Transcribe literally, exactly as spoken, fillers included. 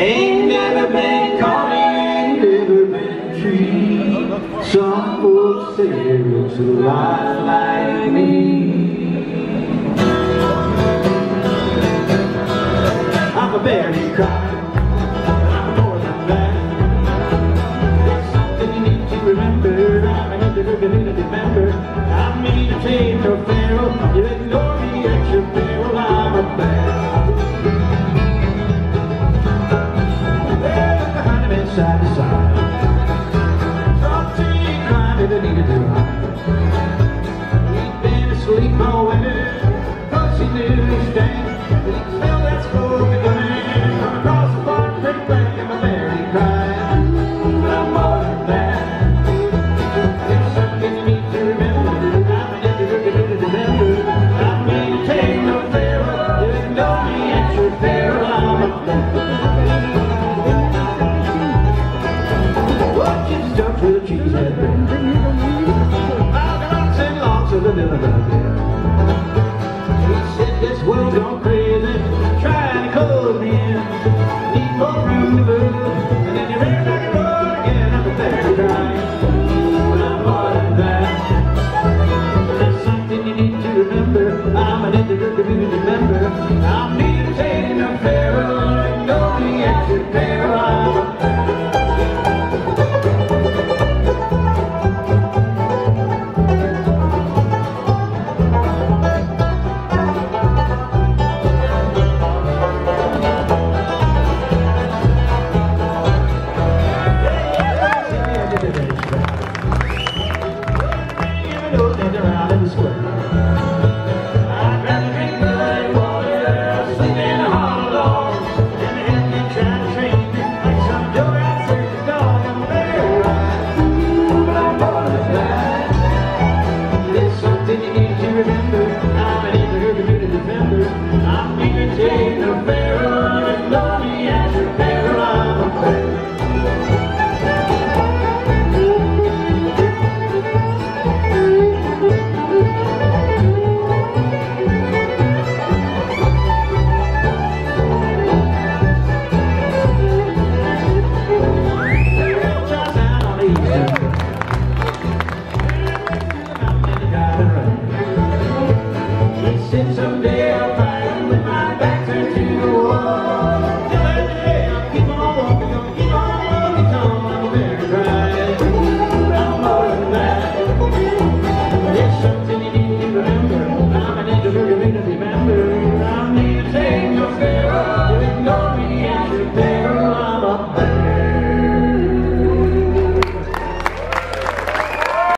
Ain't never been caught, ain't never been treated. Some folks say it looks a lot like me. I'm a bear who cries. I'm more than that. There's something you need to remember. I'm an underrated member. I'm mean to take your feral. You ignore me at your peril. I'm a bear. Side to side, something I never needed to hide. He'd been asleep all winter, 'cause he knew his thing. He smelled that smoking gun from across the barn, pretty black, and my bear he cried. But I'm more than that. There's something you need to remember. I'm an underrated member. I mean to take no feral. You ignore me at your peril. I'm a bear.